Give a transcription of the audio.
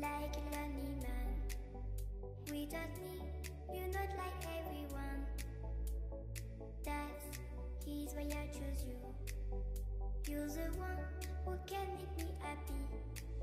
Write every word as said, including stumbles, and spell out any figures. like a lonely man. Without me, you're not like everyone. That's his why I chose you. You're the one who can make me happy.